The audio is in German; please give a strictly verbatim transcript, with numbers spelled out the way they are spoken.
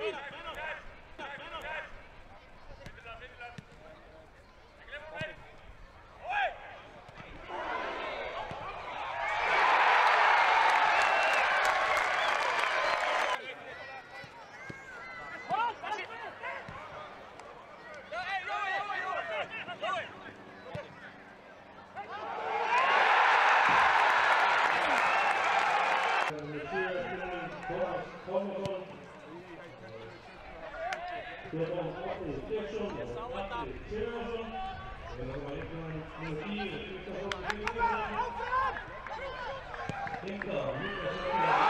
Hinter, hinter, hinter.